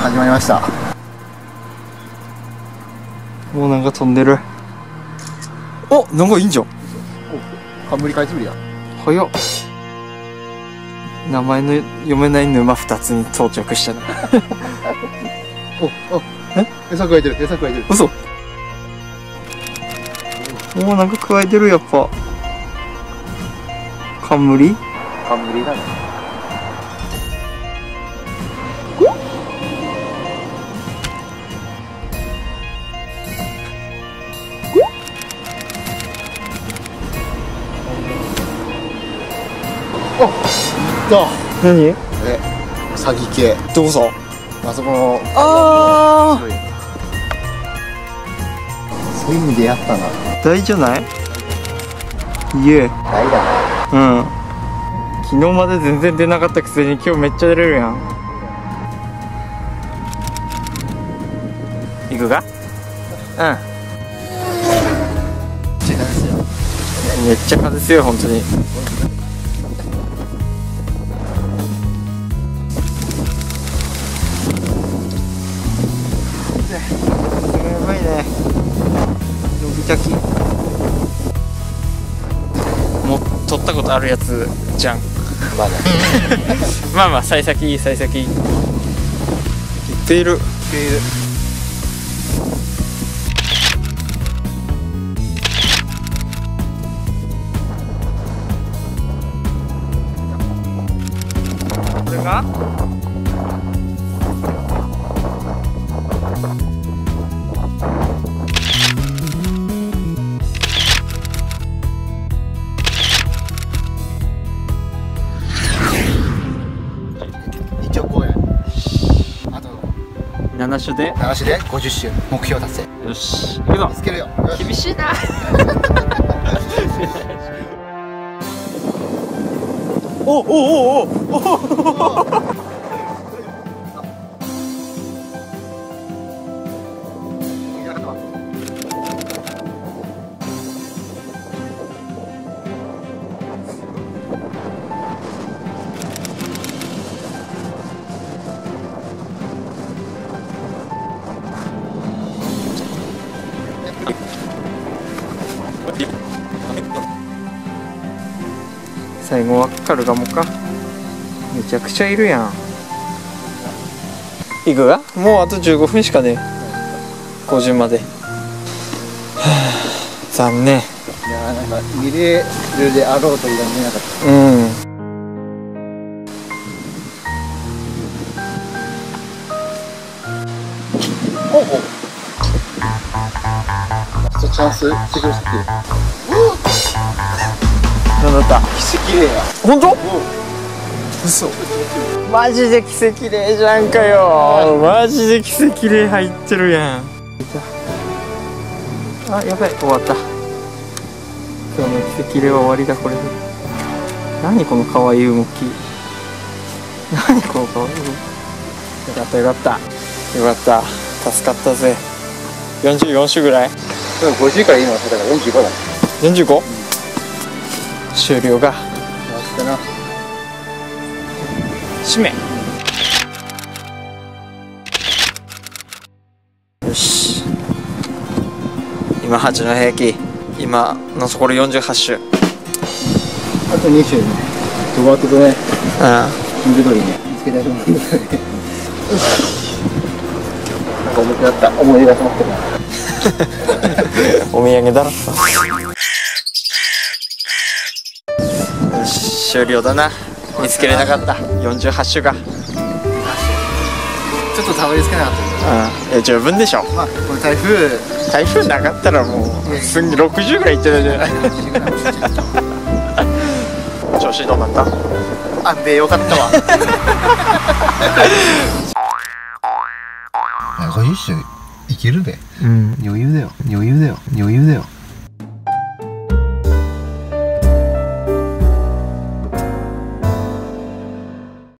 始まりました。もうなんか飛んでる。お、なんかいいんじゃん。冠返しぶりだ。早っ。名前の読めない沼2つに到着したな。お、あ、餌くわえてる、餌くわえてる。嘘。もうなんかくわえてる、やっぱ。冠？冠だね。あ、いた。何？詐欺系。どこさ？あそこの。ああ。そういう意味でやったな。大じゃない？いえ。大だな。うん。昨日まで全然出なかったくせに今日めっちゃ出れるやん。行くか？うん。めっちゃ風強い、本当に。やばいね。伸びたき。もう取ったことあるやつじゃん。まあね、まあまあ幸先いい、幸先いい。行っている、行っている。これが7種で50種目標達成。よし、行くぞ。つけるよ。厳しいな。おおおおおお。最後はカルガモか。めちゃくちゃいるやん。行くが？もうあと15分しかね。50まで。残念。いや、なんか見れるであろうというのは見えなかった。うん。おお。ちょっとチャンスしてくれって。なんだった？奇跡例や。本当？嘘。マジで奇跡例じゃんかよ。マジで奇跡例入ってるやん。あ、やばい、終わった。今日の奇跡例は終わりだ、これで。何この可愛い動き。何この可愛い動き。よかったよかった。よかった。助かったぜ。44種ぐらい？50からいいのはだから45だ。45？終了が締め。よし、今8の平均、今のところ48種、あと2種ね。ドバートとね、うん、緑ね、見つけたいと思うんだけどね。なんか重くなった。思い出が詰まってる。お土産だろ。終了だな。見つけれなかった。48種が。ちょっとたどり着けなかった。うん、十分でしょ。まあ、これ台風なかったらもうすぐ60ぐらいいってたじゃない。調子どうなった？安定よかったわ。50種いけるべ。うん、余裕だよ。余裕だよ。余裕だよ。